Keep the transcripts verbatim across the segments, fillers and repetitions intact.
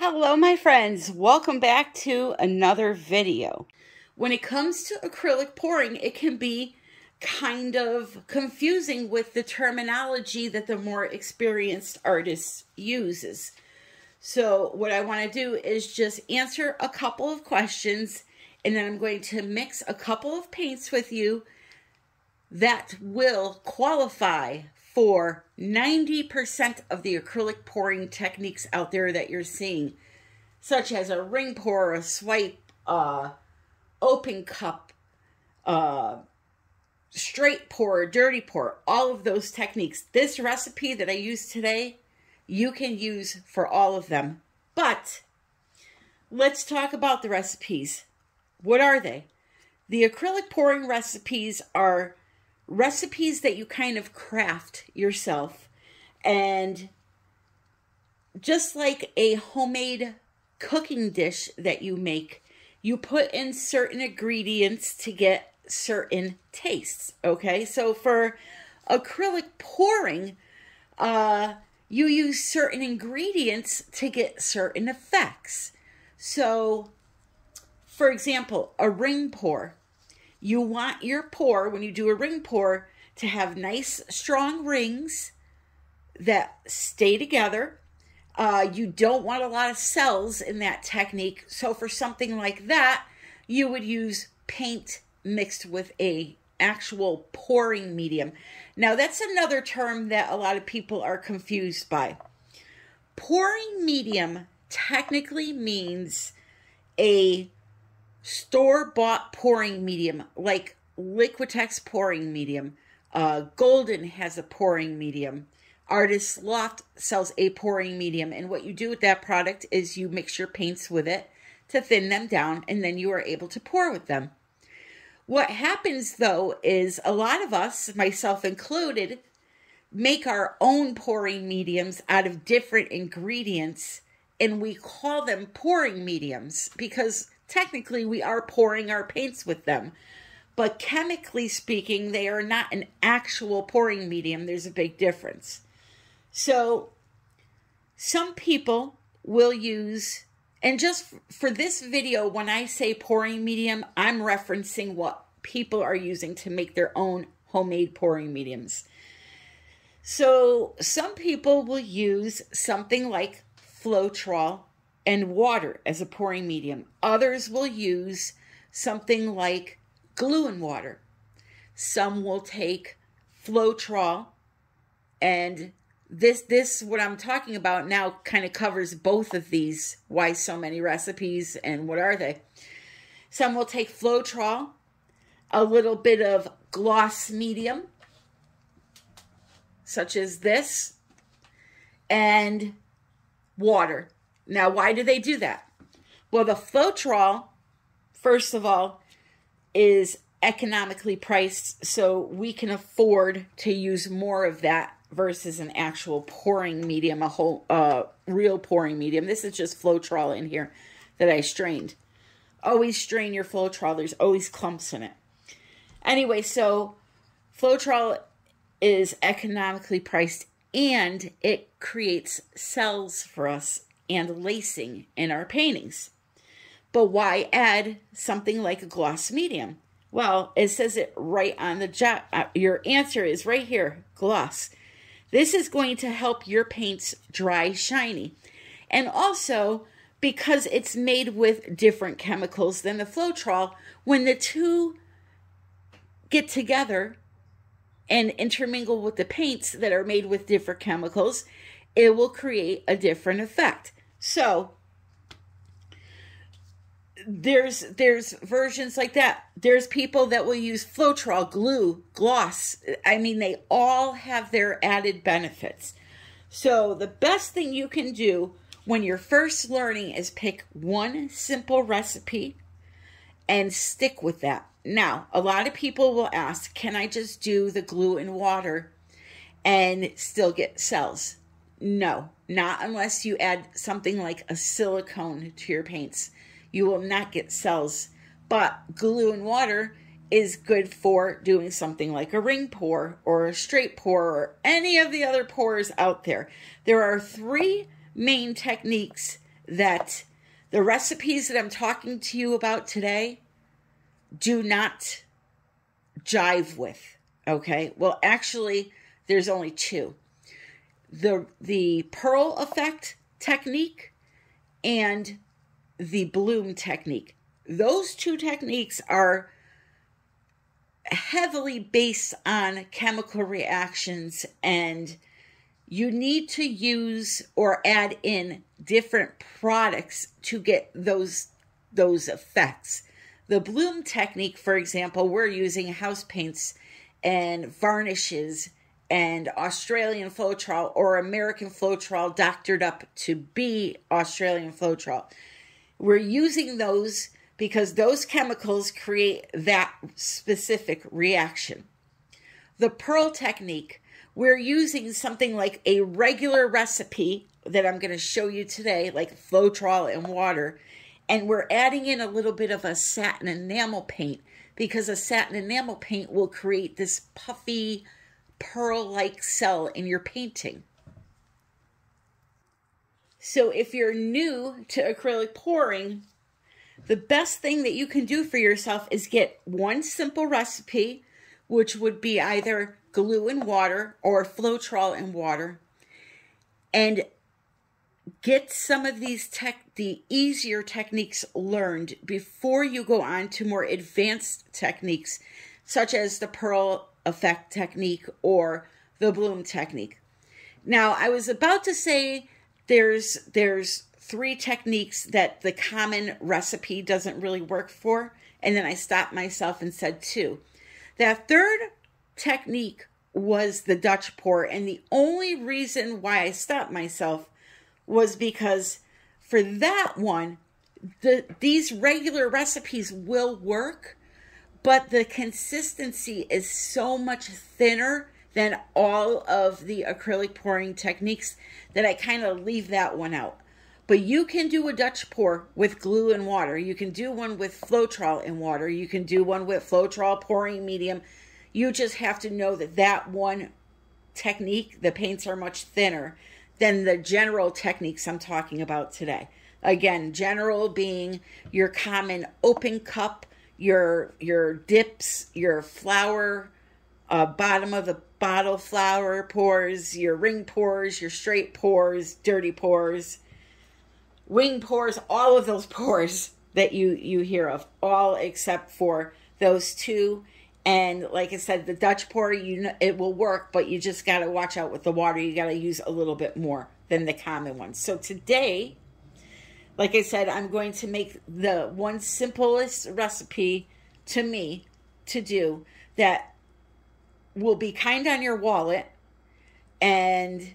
Hello my friends, welcome back to another video. When it comes to acrylic pouring, it can be kind of confusing with the terminology that the more experienced artist uses. So what I want to do is just answer a couple of questions, and then I'm going to mix a couple of paints with you that will qualify for ninety percent of the acrylic pouring techniques out there that you're seeing, such as a ring pour, a swipe, uh, open cup, uh, straight pour, dirty pour, all of those techniques. This recipe that I use today, you can use for all of them. But let's talk about the recipes. What are they? The acrylic pouring recipes are recipes that you kind of craft yourself, and just like a homemade cooking dish that you make, you put in certain ingredients to get certain tastes. Okay, so for acrylic pouring, uh, you use certain ingredients to get certain effects. So for example, a ring pour. You want your pour, when you do a ring pour, to have nice, strong rings that stay together. Uh, you don't want a lot of cells in that technique. So for something like that, you would use paint mixed with a actual pouring medium. Now, that's another term that a lot of people are confused by. Pouring medium technically means a store-bought pouring medium, like Liquitex pouring medium. Uh, Golden has a pouring medium. Artist Loft sells a pouring medium. And what you do with that product is you mix your paints with it to thin them down, and then you are able to pour with them. What happens, though, is a lot of us, myself included, make our own pouring mediums out of different ingredients, and we call them pouring mediums because technically, we are pouring our paints with them, but chemically speaking, they are not an actual pouring medium. There's a big difference. So some people will use, and just for this video, when I say pouring medium, I'm referencing what people are using to make their own homemade pouring mediums. So some people will use something like Floetrol and water as a pouring medium. Others will use something like glue and water. Some will take Floetrol, and this, this what I'm talking about now kind of covers both of these. Why so many recipes and what are they? Some will take Floetrol, a little bit of gloss medium, such as this, and water. Now, why do they do that? Well, the Floetrol, first of all, is economically priced, so we can afford to use more of that versus an actual pouring medium, a whole uh, real pouring medium. This is just Floetrol in here that I strained. Always strain your Floetrol. There's always clumps in it. Anyway, so Floetrol is economically priced, and it creates cells for us and lacing in our paintings. But why add something like a gloss medium? Well, it says it right on the job. Your answer is right here, gloss. This is going to help your paints dry shiny. And also, because it's made with different chemicals than the Floetrol, when the two get together and intermingle with the paints that are made with different chemicals, it will create a different effect. So there's there's versions like that. There's people that will use Floetrol, glue, gloss. I mean, they all have their added benefits. So the best thing you can do when you're first learning is pick one simple recipe and stick with that. Now, a lot of people will ask, can I just do the glue and water and still get cells? No, not unless you add something like a silicone to your paints. You will not get cells, but glue and water is good for doing something like a ring pour or a straight pour or any of the other pours out there. There are three main techniques that the recipes that I'm talking to you about today do not jive with, okay? Well, actually, there's only two. The, the pearl effect technique and the bloom technique. Those two techniques are heavily based on chemical reactions, and you need to use or add in different products to get those, those effects. The bloom technique, for example, we're using house paints and varnishes and Australian Floetrol or American Floetrol doctored up to be Australian Floetrol. We're using those because those chemicals create that specific reaction. The pearl technique, we're using something like a regular recipe that I'm going to show you today, like Floetrol and water, and we're adding in a little bit of a satin enamel paint, because a satin enamel paint will create this puffy pearl-like cell in your painting. So if you're new to acrylic pouring, the best thing that you can do for yourself is get one simple recipe, which would be either glue and water or Floetrol and water, and get some of these tech, the easier techniques learned before you go on to more advanced techniques, such as the pearl effect technique or the bloom technique. Now, I was about to say there's there's three techniques that the common recipe doesn't really work for, and then I stopped myself and said two. That third technique was the Dutch pour, and the only reason why I stopped myself was because for that one, the, these regular recipes will work, but the consistency is so much thinner than all of the acrylic pouring techniques that I kind of leave that one out. But you can do a Dutch pour with glue and water. You can do one with Floetrol and water. You can do one with Floetrol pouring medium. You just have to know that that one technique, the paints are much thinner than the general techniques I'm talking about today. Again, general being your common open cup, your your dips, your flower, uh, bottom of the bottle flower pours, your ring pours, your straight pours, dirty pours, wing pours, all of those pours that you, you hear of, all except for those two. And like I said, the Dutch pour, you know, it will work, but you just got to watch out with the water. You got to use a little bit more than the common ones. So today, like I said, I'm going to make the one simplest recipe to me to do that will be kind on your wallet and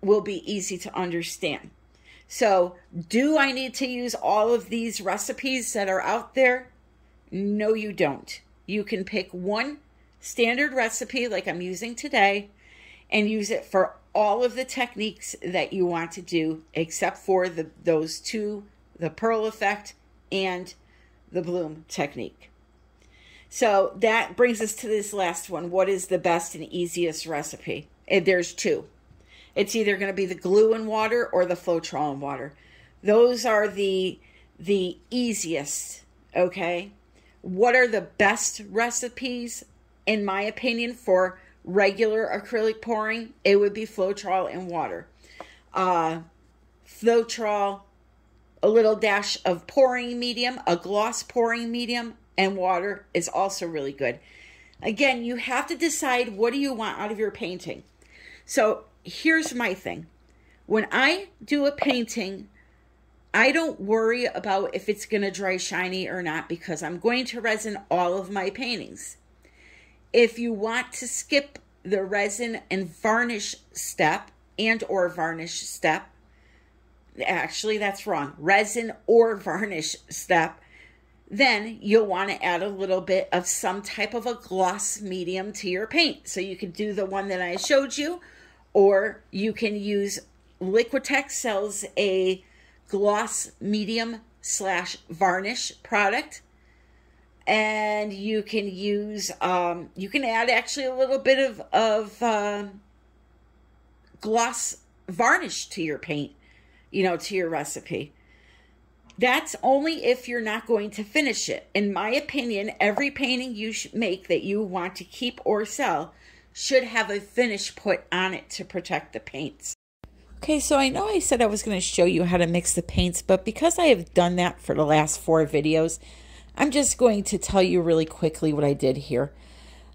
will be easy to understand. So do I need to use all of these recipes that are out there? No, you don't. You can pick one standard recipe like I'm using today and use it for all of the techniques that you want to do except for the, those two, the pearl effect and the bloom technique. So that brings us to this last one. What is the best and easiest recipe? And there's two. It's either going to be the glue and water or the Floetrol and water. Those are the, the easiest, okay? What are the best recipes, in my opinion, for regular acrylic pouring? It would be Floetrol and water. Uh, Floetrol, a little dash of pouring medium, a gloss pouring medium, and water is also really good. Again, you have to decide what do you want out of your painting. So here's my thing. When I do a painting, I don't worry about if it's going to dry shiny or not because I'm going to resin all of my paintings. If you want to skip the resin and varnish step and or varnish step, actually that's wrong, resin or varnish step, then you'll want to add a little bit of some type of a gloss medium to your paint. So you could do the one that I showed you, or you can use Liquitex sells a gloss medium slash varnish product, and you can use um you can add actually a little bit of of um, gloss varnish to your paint you know, to your recipe. That's only if you're not going to finish it. In my opinion, every painting you should make that you want to keep or sell should have a finish put on it to protect the paints. Okay, so I know I said I was going to show you how to mix the paints, but because I have done that for the last four videos, I'm just going to tell you really quickly what I did here.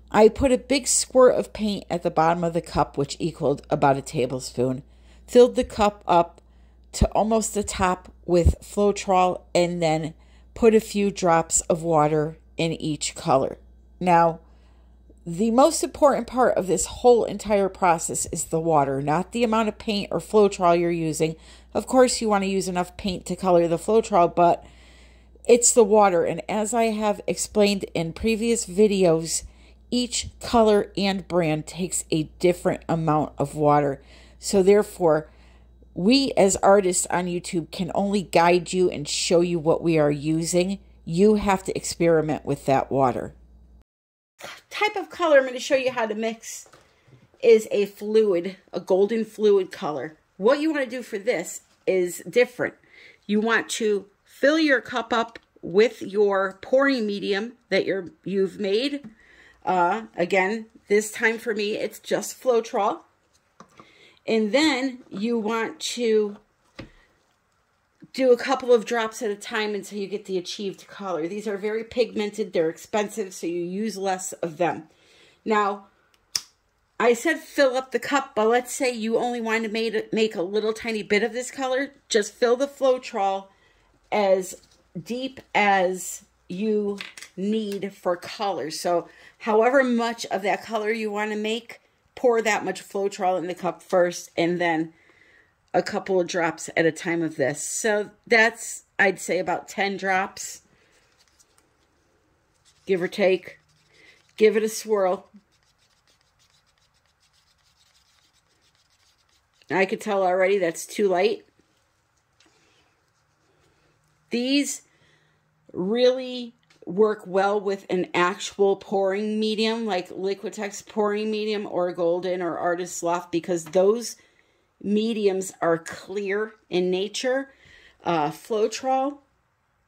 I put a big squirt of paint at the bottom of the cup, which equaled about a tablespoon. Filled the cup up to almost the top with Floetrol and then put a few drops of water in each color. Now, the most important part of this whole entire process is the water, not the amount of paint or Floetrol you're using. Of course, you want to use enough paint to color the Floetrol, but it's the water. And as I have explained in previous videos, each color and brand takes a different amount of water. So therefore, we as artists on YouTube can only guide you and show you what we are using. You have to experiment with that water. Type of color I'm going to show you how to mix is a fluid, a golden fluid color. What you want to do for this is different. You want to fill your cup up with your pouring medium that you're, you've made. Uh, again, this time for me, it's just Floetrol. And then you want to do a couple of drops at a time until you get the achieved color. These are very pigmented. They're expensive, so you use less of them. Now, I said fill up the cup, but let's say you only want to make, make a little tiny bit of this color. Just fill the Floetrol as deep as you need for color. So however much of that color you want to make, pour that much Floetrol in the cup first and then a couple of drops at a time of this. So that's, I'd say, about ten drops, give or take. Give it a swirl. I could tell already that's too light. These really work well with an actual pouring medium like Liquitex pouring medium or Golden or Artist Loft, because those mediums are clear in nature. Uh, Floetrol,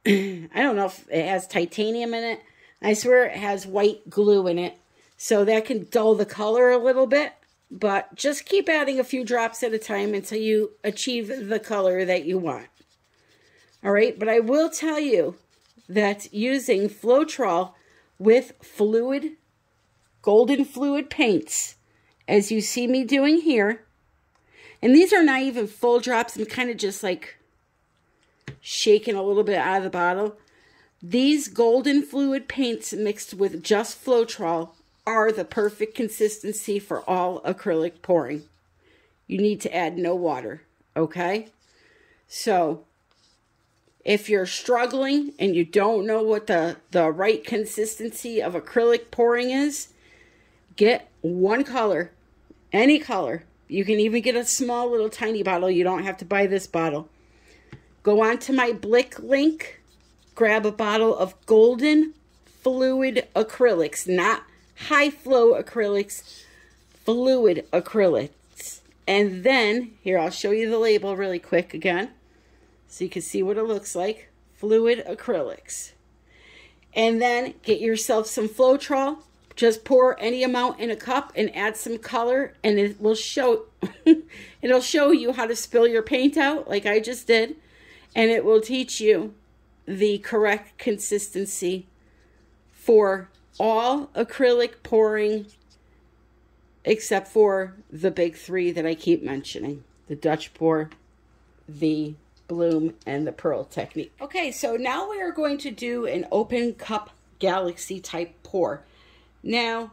I don't know if it has titanium in it. I swear it has white glue in it. So that can dull the color a little bit, but just keep adding a few drops at a time until you achieve the color that you want. All right, but I will tell you that using Floetrol with fluid, golden fluid paints, as you see me doing here, and these are not even full drops, I'm kind of just like shaking a little bit out of the bottle. These golden fluid paints mixed with just Floetrol are the perfect consistency for all acrylic pouring. You need to add no water, okay? So if you're struggling and you don't know what the, the right consistency of acrylic pouring is, get one color, any color. You can even get a small little tiny bottle. You don't have to buy this bottle. Go on to my Blick link, grab a bottle of golden fluid acrylics, not high flow acrylics, fluid acrylics. And then, here, I'll show you the label really quick again, so you can see what it looks like. Fluid acrylics. And then get yourself some Floetrol. Just pour any amount in a cup and add some color, and it will show it'll show you how to spill your paint out like I just did, and it will teach you the correct consistency for all acrylic pouring except for the big three that I keep mentioning: the Dutch pour, the bloom, and the pearl technique. Okay, so now we are going to do an open cup galaxy type pour. Now,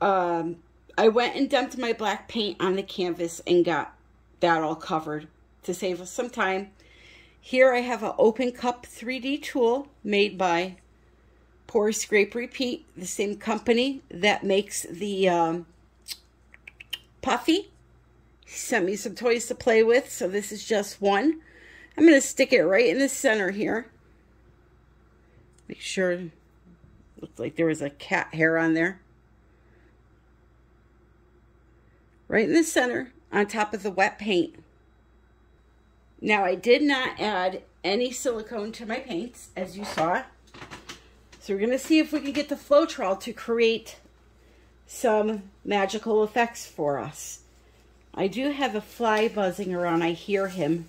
um, I went and dumped my black paint on the canvas and got that all covered to save us some time. Here I have an open cup three D tool made by Pour Scrape Repeat, the same company that makes the um, Puffy. He sent me some toys to play with, so this is just one. I'm going to stick it right in the center here. Make sure, looked like there was a cat hair on there. Right in the center, on top of the wet paint. Now I did not add any silicone to my paints, as you saw. So we're gonna see if we can get the Floetrol to create some magical effects for us. I do have a fly buzzing around, I hear him,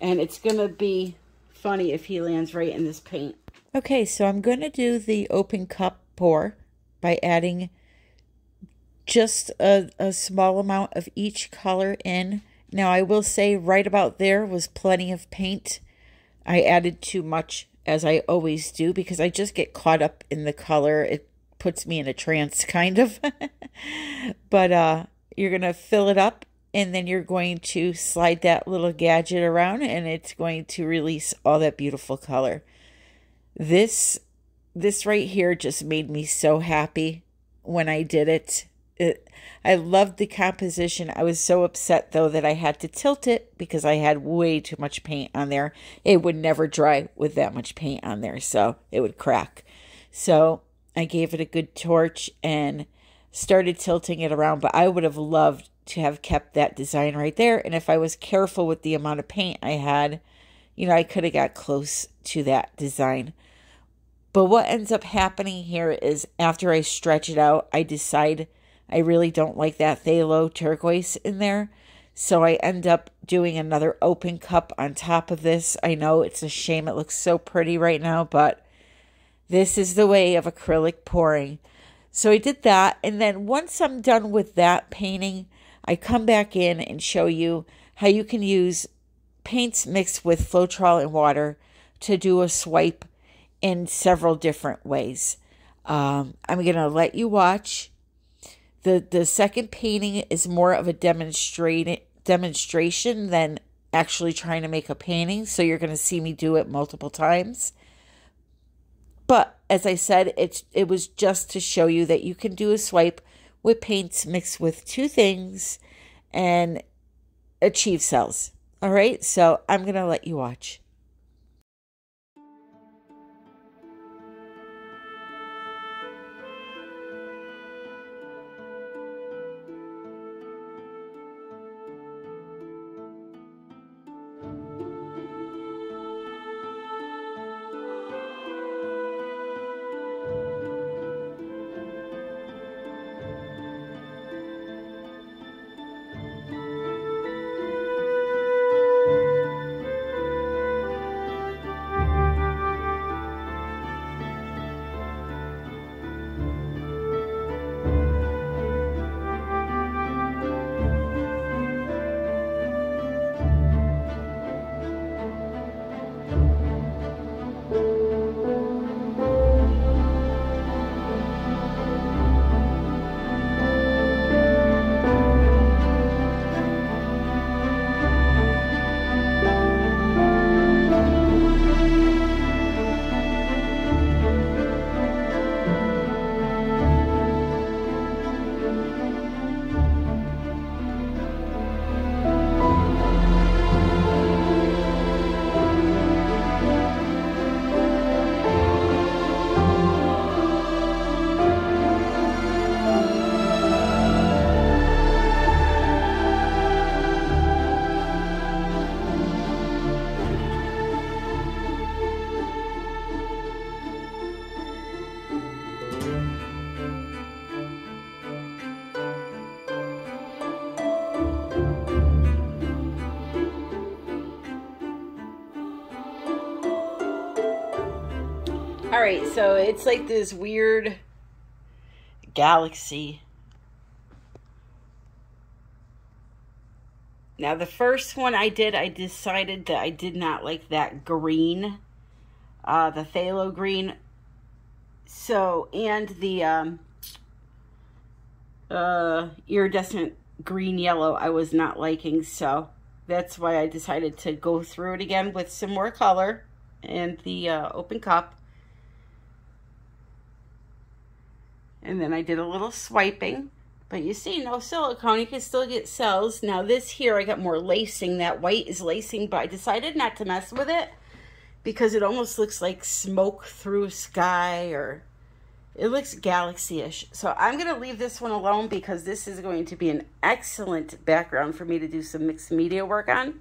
and it's gonna be funny if he lands right in this paint. Okay, so I'm gonna do the open cup pour by adding just a, a small amount of each color in. Now I will say right about there was plenty of paint. I added too much, as I always do, because I just get caught up in the color. It puts me in a trance, kind of. But uh, you're going to fill it up, and then you're going to slide that little gadget around, and it's going to release all that beautiful color. This, this right here just made me so happy when I did it. It, I loved the composition. I was so upset though that I had to tilt it because I had way too much paint on there. It would never dry with that much paint on there, so it would crack. So I gave it a good torch and started tilting it around, but I would have loved to have kept that design right there. And if I was careful with the amount of paint I had, you know, I could have got close to that design. But what ends up happening here is after I stretch it out, I decide I really don't like that phthalo turquoise in there. So I end up doing another open cup on top of this. I know it's a shame. It looks so pretty right now, but this is the way of acrylic pouring. So I did that. And then once I'm done with that painting, I come back in and show you how you can use paints mixed with Floetrol and water to do a swipe in several different ways. Um, I'm going to let you watch. The, the second painting is more of a demonstrate, demonstration than actually trying to make a painting. So you're going to see me do it multiple times. But as I said, it, it was just to show you that you can do a swipe with paints mixed with two things and achieve cells. All right, so I'm going to let you watch. All right, so it's like this weird galaxy. Now, the first one I did, I decided that I did not like that green, uh, the phthalo green. So, and the um, uh, iridescent green yellow I was not liking. So that's why I decided to go through it again with some more color and the uh, open cup. And then I did a little swiping, but you see no silicone, you can still get cells. Now this here, I got more lacing. That white is lacing, but I decided not to mess with it because it almost looks like smoke through sky, or it looks galaxy-ish. So I'm gonna leave this one alone because this is going to be an excellent background for me to do some mixed media work on.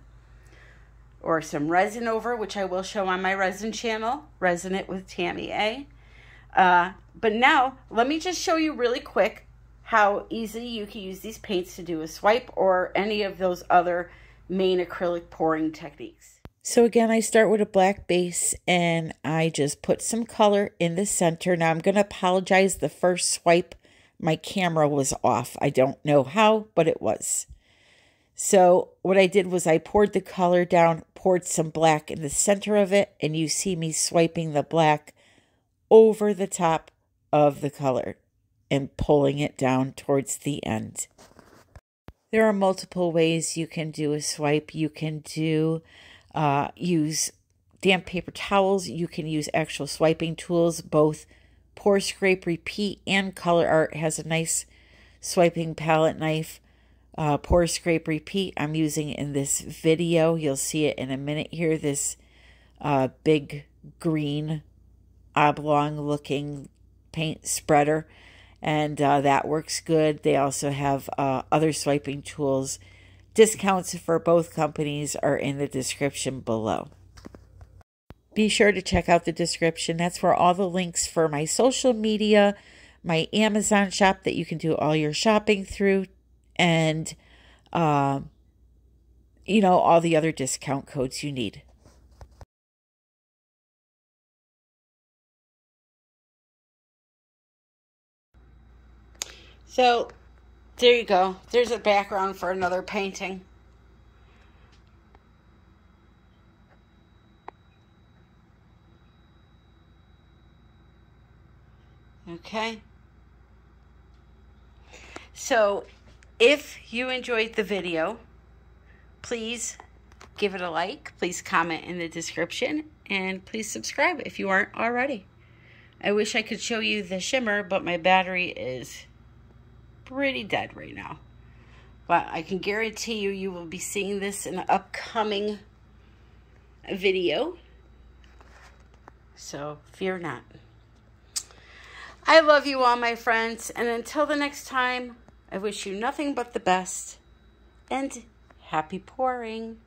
or some resin over, which I will show on my resin channel, Resin It with Tammy A. Uh, but now, let me just show you really quick how easy you can use these paints to do a swipe or any of those other main acrylic pouring techniques. So again, I start with a black base and I just put some color in the center. Now I'm going to apologize, the first swipe, my camera was off. I don't know how, but it was. So what I did was I poured the color down, poured some black in the center of it, and you see me swiping the black over the top of the color and pulling it down towards the end. There are multiple ways you can do a swipe. You can do, uh, use damp paper towels. You can use actual swiping tools. Both Pour Scrape Repeat and ColorArt has a nice swiping palette knife. Uh, Pour Scrape Repeat I'm using in this video. You'll see it in a minute here. This uh, big green oblong looking paint spreader, and uh, that works good. They also have uh, other swiping tools. Discounts for both companies are in the description below. Be sure to check out the description. That's where all the links for my social media, my Amazon shop that you can do all your shopping through, and, uh, you know, all the other discount codes you need. So there you go. There's a background for another painting. Okay. So if you enjoyed the video, please give it a like, please comment in the description, and please subscribe if you aren't already. I wish I could show you the shimmer, but my battery is pretty dead right now. But I can guarantee you, you will be seeing this in an upcoming video. So fear not. I love you all, my friends, and until the next time, I wish you nothing but the best, and happy pouring.